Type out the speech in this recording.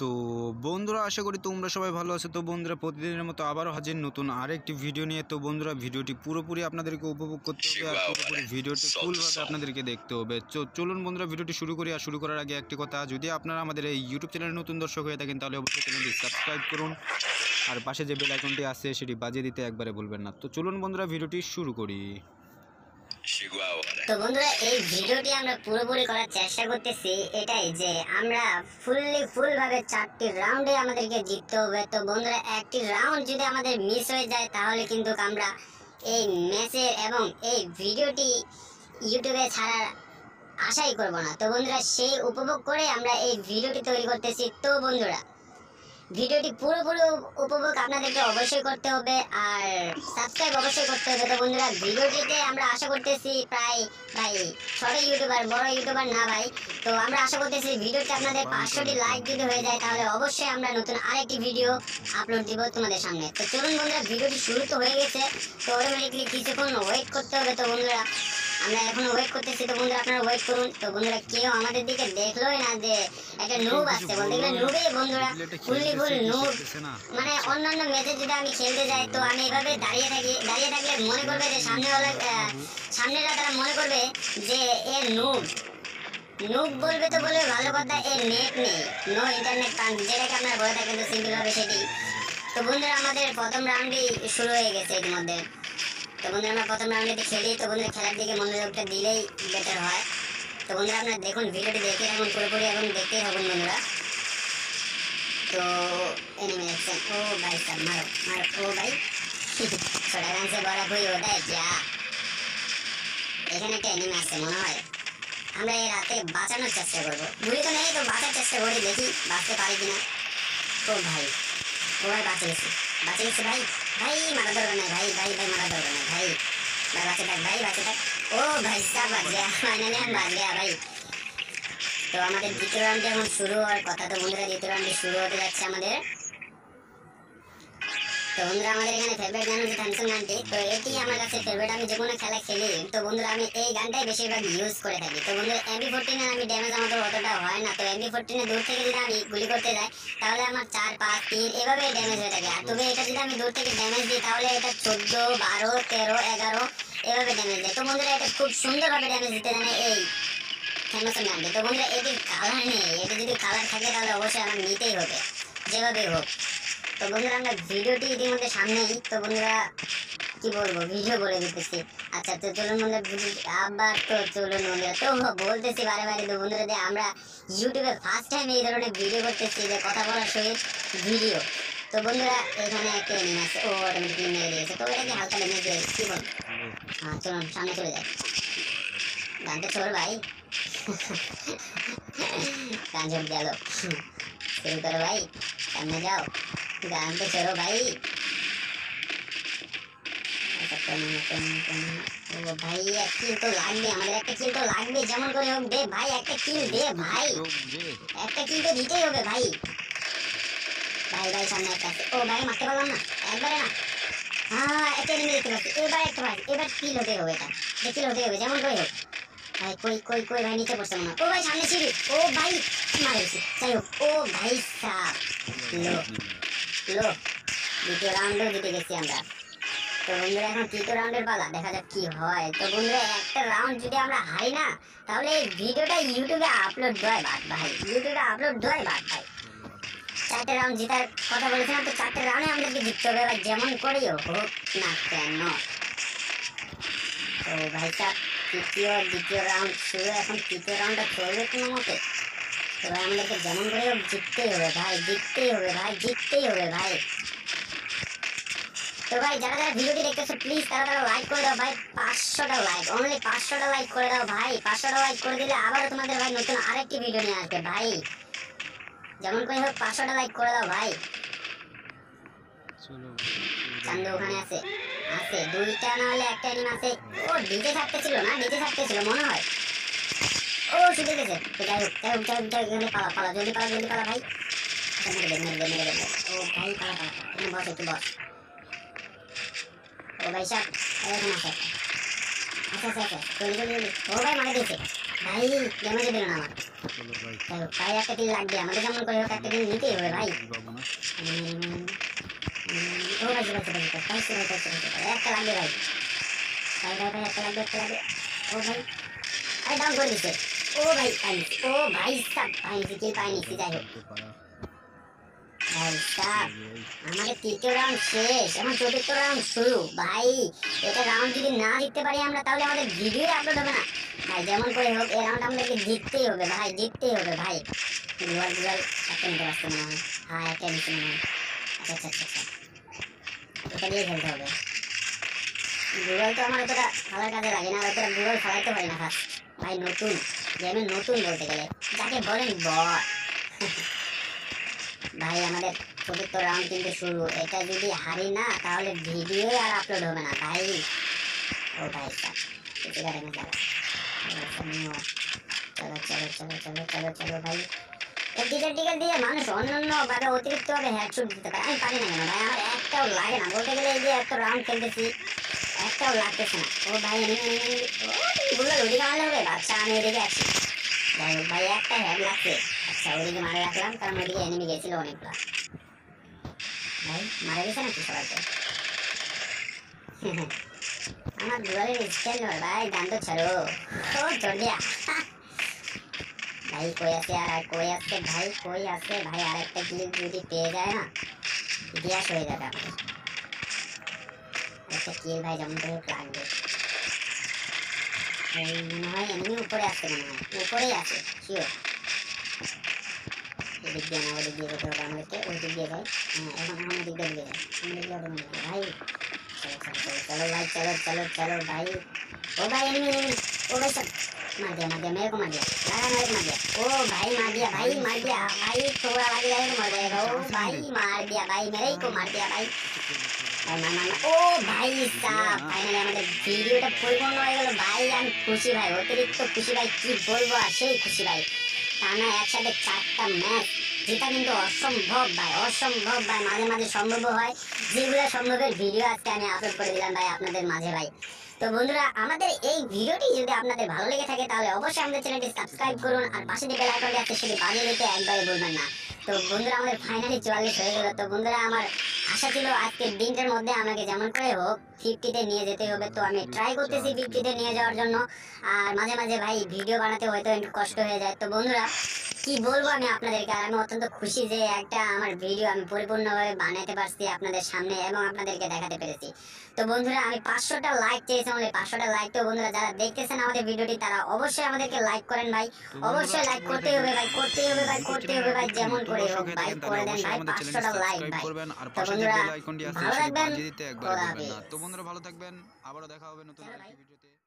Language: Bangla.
तो बंधुरा आशा करी तुम्हारा सबाई भलो आछो। तो बंधुरा प्रतिदिनेर मतो आबारो हाजिर नतून आरेकटी भिडियो निये। तो बंधुरा भिडियोटी पुरोपुरि आपनादेरके उपभोग करते होबे आर पुरोपुरि भिडियोटी फुलभावे आपनादेरके देखते होबे। तो चलुन बंधुरा भिडियोटी शुरू करी। आर शुरू करार आगे एकटी कथा, जोदि आपनारा आमादेर एई यूट्यूब चैनेले नतून दर्शक हये थाकेन ताहले अवश्यई चैनेलटी सबस्क्राइब करुन आर पाशे जे बेल आइकनटी आछे सेटी बाजिये दिते एकबारे भुलबेन ना। तो चलुन बंधुरा भिडियोटी शुरू करी। तो बंधुरा এই ভিডিওটি আমরা পুরোপুরি করার চেষ্টা করতেছি এটাই যে আমরা ফুল ভাবে চারটি রাউন্ডে আমাদেরকে জিততে হবে। তো বন্ধুরা একটি রাউন্ড যদি আমাদের মিস হয়ে যায় তাহলে কিন্তু আমরা এই ম্যাচের এবং এই ভিডিওটি ইউটিউবে ছাড়ার আশাই করব না। তো বন্ধুরা সেই উপভোগ করে আমরা এই ভিডিওটি তৈরি করতেছি। তো বন্ধুরা ভিডিওটি পুরোপুরি উপভোগ আপনাদেরকে অবশ্যই করতে হবে আর সাবস্ক্রাইব অবশ্যই করতে হবে। তো বন্ধুরা ভিডিওটিতে আমরা আশা করতেছি প্রায় ভাই ছোট ইউটিউবার বড় ইউটিউবার না ভাই, তো আমরা আশা করতেছি ভিডিওটি আপনাদের 500টি লাইক যদি হয়ে যায় তাহলে অবশ্যই আমরা নতুন আরেকটি ভিডিও আপলোড দিব তোমাদের সামনে। তো চলুন বন্ধুরা ভিডিওটি শুরু তো হয়ে গেছে, তো অটোমেটিকলি কিছুক্ষণ ওয়েট করতে হবে। তো বন্ধুরা আমরা এখন ওয়েট করতেছি। তো বন্ধুরা আপনারা ওয়েট করুন। তো বন্ধুরা কেউ আমাদের দিকে দেখলোই না যে একটা নুব আসছে, বলতে গেলে নুবে বন্ধুরা ফুললি ফুল নুব, মানে অন্যান্য ম্যাচে যদি আমি খেলতে যাই তো আমি এভাবে দাঁড়িয়ে থাকলে মনে করবে যে সামনেরা তারা মনে করবে যে এ নুব বলবে। তো বলবে ভালো কথা এ নেট নেই, নো ইন্টারনেট কানেক্ট, যেটাকে আপনারা বলে থাকেন। তো সিম্পল হবে সেটি। তো বন্ধুরা আমাদের প্রথম রাউন্ডই শুরু হয়ে গেছে ইতিমধ্যে। তো বন্ধুরা আমরা প্রথম রাউন্ডে খেলি। তো বন্ধুরা খেলার দিকে মনোযোগটা দিলেই বেটার হয়। তো বন্ধুরা আপনারা দেখুন ভিডিওটি দেখে এখন পুরোপুরি এখন দেখতেই হবেন বন্ধুরা। তো এনিমি অ্যাকশন, ও ভাই সাহেব মারো ও ভাই ছোটা গান সে বড় কই ওটাই যা। এখানে একটা এনিমি আসছে মনে হয়, আমরা এই রাতে বাঁচানোর চেষ্টা করবো। বুঝি তো নেই, তো বাঁচার চেষ্টা করি দেখি বাঁচতে পারি কিনা। ও ভাই ওরা বাঁচে গেছে ভাই। ভাই মারা দরকার নাই ভাই মারা দরকার নাই ভাই বাঁচে থাক। ও ভাই সব ফাইনালি আমি বাঁচ গেয়া ভাই। তো আমাদের দ্বিতীয় রাউন্ডে এখন শুরু হওয়ার কথা। তো বন্ধুরা দ্বিতীয় রাউন্ডে শুরু হতে যাচ্ছে আমাদের। তো বন্ধুরা আমাদের এখানে ফেভারিট গান হচ্ছে থ্যামসন গানটি। তো এটি আমার কাছে ফেভারিট, আমি যে কোনো খেলা খেলি। তো বন্ধুরা আমি এই গানটাই বেশিরভাগ ইউজ করে থাকি। তো বন্ধুরা MP14 আমি ড্যামেজ আমাদের অতটা হয় না। তো MP14 দূর থেকে যদি আমি গুলি করতে যাই তাহলে আমার 4, 5, 3 এভাবে ড্যামেজ হয়ে থাকে। আর তবে এটা যদি আমি দূর থেকে ড্যামেজ দিই তাহলে এটা 14, 12, 13, 11 এভাবে ড্যামেজ দেয়। তো বন্ধুরা এটা খুব সুন্দরভাবে ড্যামেজ দিতে জানে এই থ্যামসন গানটি। তো বন্ধুরা এটির কালার নেই, এটা যদি কালার থাকে তাহলে অবশ্যই আমার নিতেই হবে যেভাবেই হোক। তো বন্ধুরা আমরা ভিডিওটি ইতিমধ্যে সামনেই। তো বন্ধুরা কি বলবো ভিডিও বলে দিতেছি। আচ্ছা তো চলুন বন্ধুরা আবার, তো চলুন বন্ধুরা তো বলতেছি বারে। তো বন্ধুরা যে আমরা ইউটিউবে ফার্স্ট টাইম এই ধরনের ভিডিও করতেছি যে কথা বলার সহিত ভিডিও। তো বন্ধুরা এখানে একটা এনিমি আছে, ও অটোমেটিকলি মেরে দিয়েছে। তো এটা কি হালকা এনিমি দিয়ে কি বল। হ্যাঁ চলুন সামনে চলে যাই। গানটা চল ভাই, গান চল গেল শুরু করো ভাই, সামনে যাও গান তো চলো ভাই। ও ভাই এক কিল তো লাগবে আমাদের, একটা কিল তো লাগবে যেমন করে হোক দে ভাই, একটা কিল দে ভাই, একটা কিল তো দিতেই হবে ভাই। ভাই সামনে একটা আছে, ও ভাই মারতে পারলাম না একবারে না। হ্যাঁ একটা এনিমি দেখতে পাচ্ছি, এবার একটা ভাই, এবার কিল হতে হবে, এটা কিল হতে হবে যেমন করে হোক ভাই। কই ভাই নিচে পড়ছে না। ও ভাই সামনে সিঁড়ি, ও ভাই মারেছি যাই হোক। ও ভাই সাপ লো দ্বিতীয় রাউন্ডও জিতে গেছি আমরা। তো বন্ধুরা এখন তৃতীয় রাউন্ডের পালা, দেখা যাক কি হয়। তো বন্ধুরা একটা রাউন্ড যদি আমরা হারি না তাহলে এই ভিডিওটা ইউটিউবে আপলোড দেওয়াই বাদ ভাই, চারটে রাউন্ড জেতার কথা বলেছিলাম। তো চারটে রাউন্ডে আমাদেরকে জিততে হবে ভাই যেমন করেই হোক না কেন। তো ভাই সাহেব দ্বিতীয় রাউন্ড শুরু, এখন তৃতীয় রাউন্ডটা চলবে কোনো মতে। তো ভাই আমাদেরকে যেমন করে হোক জিততেই হবে ভাই। তো ভাই যারা ভিডিওটি দেখতেছো প্লিজ তারা লাইক করে দাও ভাই, 500টা লাইক, অনলি 500টা লাইক করে দাও ভাই। 500টা লাইক করে দিলে আবারও তোমাদের ভাই নতুন আরেকটি ভিডিও নিয়ে আসবে ভাই, যেমন করে হোক 500টা লাইক করে দাও ভাই। চান্দু ওখানে আছে দুইটা না হলে একটা এনিমি আছে। ও ডিজে থাকতেছিল মনে হয়। ও শুধু গেছে তো যাই হোক এখানে পালা জলদি পালা ভাই। মেরে ও ভাই পালা এখানে বস একটু বস। ও ভাই সাহেব এখানে আছে, আচ্ছা। ও ভাই মারা দিয়েছে, भाई कैमरे বেরো না আমার ভাই একটা দিন লাগবে আমাদের কেমন করে একটা দিন নিতে হবে ভাই ও ভাই ভাই ভাই একটা লাগবে ভাই ভাই একটা লাগবে ও ভাই আরে দাম করে দিছে ओ भाई ओ भाई साहब भाई के पानी से जाओ भाई साहब हमारे तीसरे राउंड शेष हम चौथे राउंड शुरू भाई এটা রাউন্ড যদি না জিততে পারি আমরা তাহলে আমাদের ভিডিওই আপলোড হবে না ভাই যেমন করে হোক এই রাউন্ড আমাদেরকে জিততেই হবে ভাই দুবার দুবার একটা নিতে আসছে না हां একটা নিতে না আচ্ছা আচ্ছা এটা নিয়ে খেলতে হবে দুবার তো আমার তোরা ভালো কাজে লাগে না আর তোরা দুবার ফলাইতে পারি না ফার্স্ট ভাই নতুন गेम नतून बोलते गले जाके बोलें बॉट भाई हमारे चतुर्थ राउंड क्योंकि शुरू एटा जो हारि ना ताहले भिडियो और आपलोड होबे ना भाई ओ भाई साहब इधर आने जा चलो चलो चलो चलो चलो चलो भाई एक टिकट दिए मानुष अन्य बारे अतिरिक्त हेडशॉट दिते पारे आमी पारी ना केन भाई आमार एकटाও लागे ना बोलते गले जे एत राउंड खेलतेছি एकटाও লাগতেছে না ओ भाई बोलो ओदिके मारले होबे अच्छा आमी एदिके आछि भाई भाई एकटा हेड लागছে अच्छा ओदिके मारे রাখলাম কারণ ওদিকে এনিমি গেছিল অনেকটা भाई मारे গেছে নাকি সবাইকে আমার দুয়ারের স্টাইল হল ভাই দাঁত ছাড়ো ও জড়িয়া भाई कोई आसे यार कोई आसे भाई यार एक क्लिक যদি পেয়ে যায় না ইতিহাস হয়ে যাবে अच्छा किल भाई जम तो प्लान दे नहीं एनिमी ऊपर आते हैं ना ऊपर ही आते क्यों दिख गया ना वो दिख गया तो काम करते वो दिख गया भाई हां हम दिख गया भाई चलो भाई चलो चलो चलो भाई ओ भाई एनिमी ओ भाई सब मार दिया मेरे को मार दिया मारा मार दिया ओ भाई मार दिया भाई थोड़ा लग गया मर गया ओ भाई मार दिया भाई मेरे को मार दिया भाई ओ भाई साहब फाइनली हमारे वीडियो टा पूर्ण हो गया भाई हम खुशी भाई अतिरिक्त खुशी भाई की बोलबो आसे खुशी भाई টানা একসাথে চারটা ম্যাচ যেটা কিন্তু অসম্ভব ভাই অসম্ভব ভাই মাঝে মাঝে সম্ভব হয় যেগুলো সম্ভবের ভিডিও আজকে আমি আপলোড করে দিলাম ভাই আপনাদের মাঝে ভাই तो বন্ধুরা আমাদের এই ভিডিওটি যদি আপনাদের ভালো লেগে থাকে তাহলে অবশ্যই আমাদের চ্যানেলটি সাবস্ক্রাইব করুন আর পাশে যে বেল আইকনটি আছে সেটি বাজিয়ে দিতে একবারে ভুলবেন না तो বন্ধুরা আমাদের ফাইনালি 44 হয়ে গেল तो বন্ধুরা আমার আশা ছিল আজকে দিনটার মধ্যে আমাকে যেমন করে হোক 50 তে নিয়ে যেতে হবে তো আমি ট্রাই করতেছি 50 তে নিয়ে যাওয়ার জন্য আর মাঝে মাঝে ভাই ভিডিও বানাতে হয়তো একটু কষ্ট হয়ে যায় तो বন্ধুরা কি বলবো আমি আপনাদেরকে আর আমি অত্যন্ত খুশি যে একটা আমার ভিডিও আমি পরিপূর্ণভাবে বানাতে পারছি আপনাদের সামনে এবং আপনাদেরকে দেখাতে পেরেছি তো বন্ধুরা আমি 500 টা লাইক চাইছি আমাদের 500 টা লাইক তো বন্ধুরা যারা দেখতেছেন আমাদের ভিডিওটি তারা অবশ্যই আমাদেরকে লাইক করেন ভাই অবশ্যই লাইক করতে হবে ভাই যেমন করে হোক ভাই করে দেন ভাই 500 টা লাইক ভাই করবেন আর পাশে যে বেল আইকনটি আছে সেটি বাজিয়ে দিতে একবার ভুলবেন না তো বন্ধুরা ভালো থাকবেন আবারো দেখা হবে নতুন একটি ভিডিওতে